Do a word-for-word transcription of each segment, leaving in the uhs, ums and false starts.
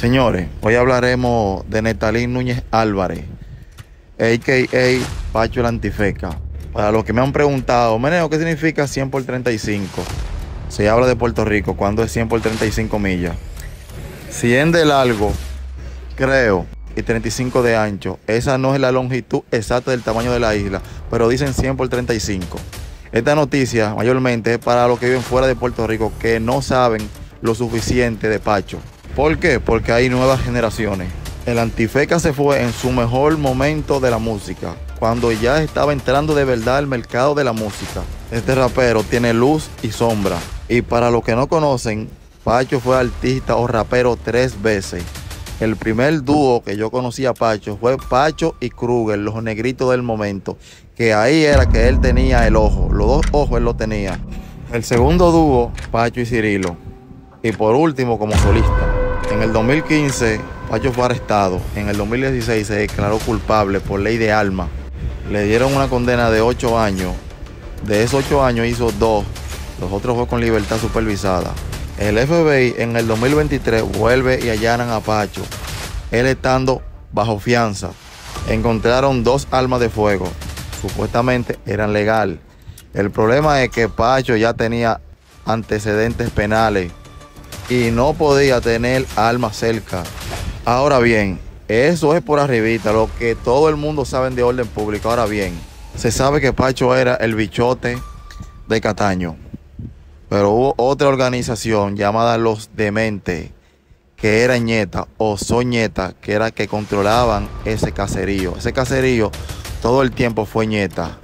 Señores, hoy hablaremos de Neftalí Núñez Álvarez, a k a. Pacho el Antifeca. Para los que me han preguntado, Meneo, ¿qué significa cien por treinta y cinco? Se habla de Puerto Rico, ¿cuándo es cien por treinta y cinco millas? cien de largo, creo, y treinta y cinco de ancho. Esa no es la longitud exacta del tamaño de la isla, pero dicen cien por treinta y cinco. Esta noticia mayormente es para los que viven fuera de Puerto Rico, que no saben lo suficiente de Pacho. ¿Por qué? Porque hay nuevas generaciones. El Antifeca se fue en su mejor momento de la música, cuando ya estaba entrando de verdad al mercado de la música. Este rapero tiene luz y sombra. Y para los que no conocen, Pacho fue artista o rapero tres veces. El primer dúo que yo conocí a Pacho fue Pacho y Kruger, los negritos del momento, que ahí era que él tenía el ojo, los dos ojos él lo tenía. El segundo dúo, Pacho y Cirilo. Y por último, como solista. En el dos mil quince, Pacho fue arrestado. En el dos mil dieciséis se declaró culpable por ley de alma. Le dieron una condena de ocho años. De esos ocho años hizo dos. Los otros fue con libertad supervisada. El F B I en el dos mil veintitrés vuelve y allanan a Pacho, él estando bajo fianza. Encontraron dos armas de fuego. Supuestamente eran legal. El problema es que Pacho ya tenía antecedentes penales y no podía tener alma cerca. Ahora bien, eso es por arribita, lo que todo el mundo sabe de orden público. Ahora bien, se sabe que Pacho era el bichote de Cataño, pero hubo otra organización llamada Los Dementes, que eran Ñetas o Son Ñetas, que era que controlaban ese caserío. Ese caserío todo el tiempo fue Ñeta.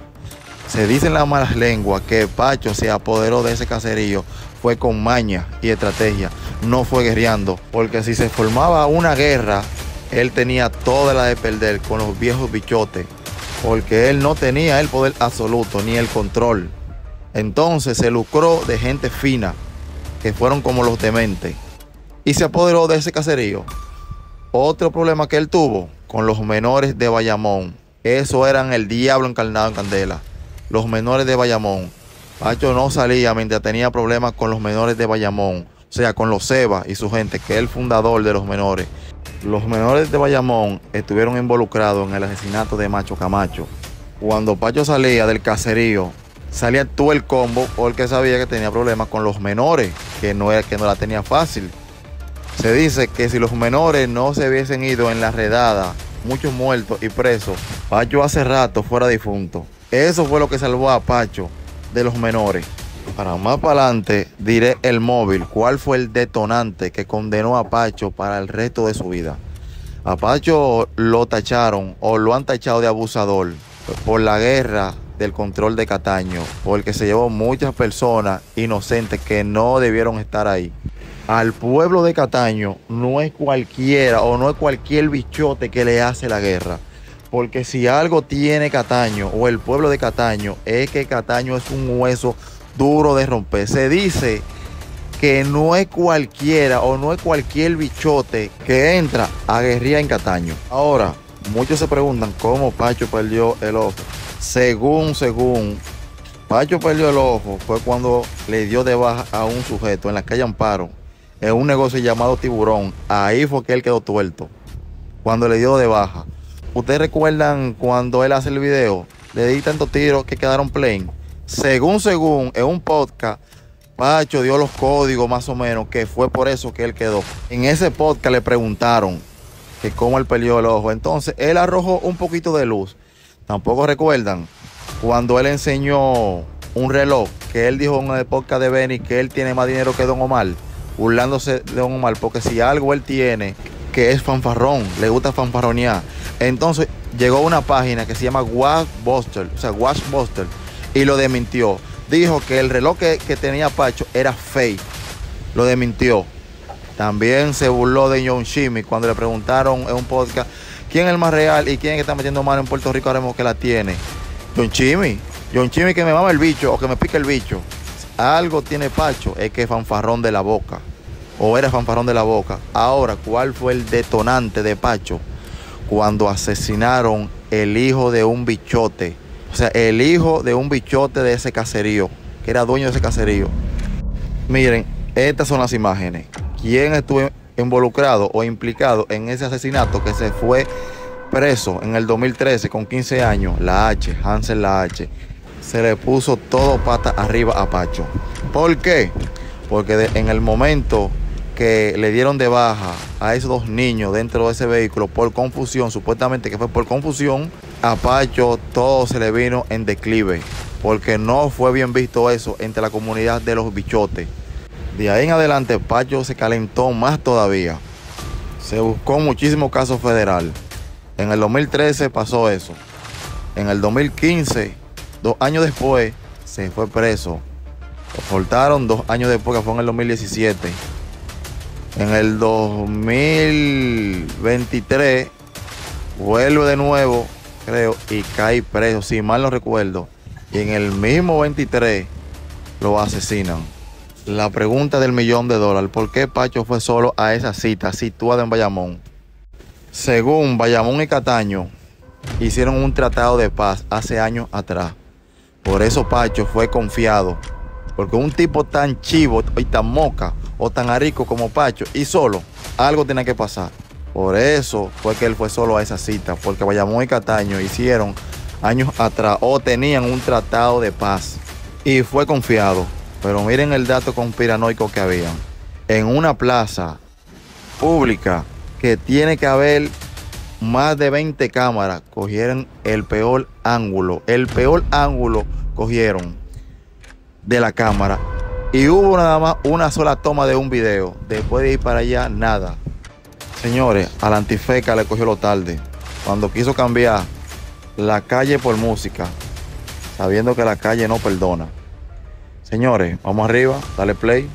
Se dicen las malas lenguas que Pacho se apoderó de ese caserío fue con maña y estrategia, no fue guerreando, porque si se formaba una guerra, él tenía toda la de perder con los viejos bichotes, porque él no tenía el poder absoluto ni el control. Entonces se lucró de gente fina, que fueron como Los Dementes, y se apoderó de ese caserío. Otro problema que él tuvo con los menores de Bayamón, eso eran el diablo encarnado en candela, los menores de Bayamón. Pacho no salía mientras tenía problemas con los menores de Bayamón, o sea, con los Seba y su gente, que es el fundador de los menores. Los menores de Bayamón estuvieron involucrados en el asesinato de Macho Camacho. Cuando Pacho salía del caserío, salía todo el combo porque sabía que tenía problemas con los menores, que no, era, que no la tenía fácil. Se dice que si los menores no se hubiesen ido en la redada, muchos muertos y presos, Pacho hace rato fuera difunto. Eso fue lo que salvó a Pacho de los menores. Para más para adelante diré el móvil, cuál fue el detonante que condenó a Pacho para el resto de su vida. A Pacho lo tacharon o lo han tachado de abusador por la guerra del control de Cataño, porque se llevó muchas personas inocentes que no debieron estar ahí. Al pueblo de Cataño no es cualquiera o no es cualquier bichote que le hace la guerra. Porque si algo tiene Cataño o el pueblo de Cataño, es que Cataño es un hueso duro de romper. Se dice que no es cualquiera o no es cualquier bichote que entra a guerrilla en Cataño. Ahora, muchos se preguntan cómo Pacho perdió el ojo. Según, según, Pacho perdió el ojo fue cuando le dio de baja a un sujeto en la calle Amparo, en un negocio llamado Tiburón. Ahí fue que él quedó tuerto, cuando le dio de baja. ¿Ustedes recuerdan cuando él hace el video? Le di tantos tiros que quedaron plain. Según, según, en un podcast, Pacho dio los códigos más o menos, que fue por eso que él quedó. En ese podcast le preguntaron que cómo él perdió el ojo. Entonces, él arrojó un poquito de luz. Tampoco recuerdan cuando él enseñó un reloj, que él dijo en el podcast de Benny que él tiene más dinero que Don Omar, burlándose de Don Omar, porque si algo él tiene, que es fanfarrón, le gusta fanfarronear. Entonces llegó una página que se llama Watch Buster, o sea, Watch Buster, y lo desmintió. Dijo que el reloj que, que tenía Pacho era fake. Lo desmintió. También se burló de John Chimi cuando le preguntaron en un podcast quién es el más real y quién es que está metiendo mano en Puerto Rico ahora mismo que la tiene. John Chimi. John Chimi que me mama el bicho o que me pica el bicho. Algo tiene Pacho, es que es fanfarrón de la boca. O era fanfarrón de la boca. Ahora, ¿cuál fue el detonante de Pacho? Cuando asesinaron el hijo de un bichote, o sea, el hijo de un bichote de ese caserío, que era dueño de ese caserío. Miren, estas son las imágenes. ¿Quién estuvo involucrado o implicado en ese asesinato, que se fue preso en el dos mil trece con quince años, La H, Hansel La H, se le puso todo pata arriba a Pacho. ¿Por qué? Porque de, en el momento que le dieron de baja a esos dos niños dentro de ese vehículo por confusión, supuestamente que fue por confusión, a Pacho todo se le vino en declive, porque no fue bien visto eso entre la comunidad de los bichotes. De ahí en adelante Pacho se calentó más todavía. Se buscó muchísimo caso federal. En el dos mil trece pasó eso. En el dos mil quince, dos años después, se fue preso. Lo soltaron dos años después, que fue en el dos mil diecisiete. En el dos mil veintitrés vuelve de nuevo, creo, y cae preso, si mal no recuerdo. Y en el mismo veintitrés lo asesinan. La pregunta del millón de dólares: ¿por qué Pacho fue solo a esa cita situada en Bayamón? Según Bayamón y Cataño, hicieron un tratado de paz hace años atrás. Por eso Pacho fue confiado, porque un tipo tan chivo y tan moca o tan arico como Pacho y solo, algo tenía que pasar. Por eso fue que él fue solo a esa cita, porque Bayamón y Cataño hicieron años atrás o tenían un tratado de paz y fue confiado. Pero miren el dato conspiranoico que había. En una plaza pública que tiene que haber más de veinte cámaras, cogieron el peor ángulo. El peor ángulo cogieron de la cámara. Y hubo nada más una sola toma de un video. Después de ir para allá, nada. Señores, al Antifeca le cogió lo tarde. Cuando quiso cambiar la calle por música, sabiendo que la calle no perdona. Señores, vamos arriba, dale play.